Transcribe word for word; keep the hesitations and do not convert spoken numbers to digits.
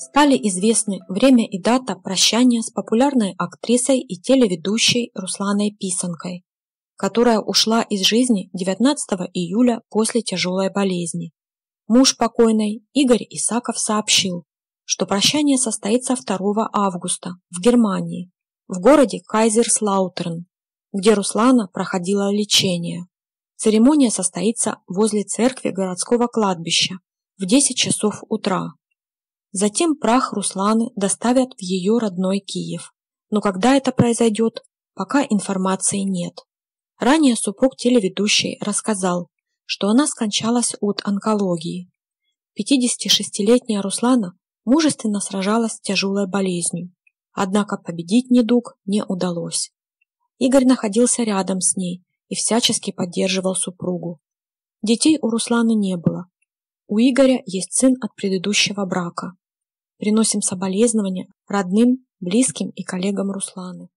стали известны время и дата прощания с популярной актрисой и телеведущей Русланой Писанкой, которая ушла из жизни девятнадцатого июля после тяжелой болезни. Муж покойной, Игорь Исаков, сообщил, что прощание состоится второго августа в Германии, в городе Кайзерслаутерн, где Руслана проходила лечение. Церемония состоится возле церкви городского кладбища в десять часов утра. Затем прах Русланы доставят в ее родной Киев, но когда это произойдет, пока информации нет. Ранее супруг телеведущей рассказал, что она скончалась от онкологии. пятидесятишестилетняя Руслана мужественно сражалась с тяжелой болезнью, однако победить недуг не удалось. Игорь находился рядом с ней и всячески поддерживал супругу. Детей у Русланы не было. У Игоря есть сын от предыдущего брака. Приносим соболезнования родным, близким и коллегам Русланы.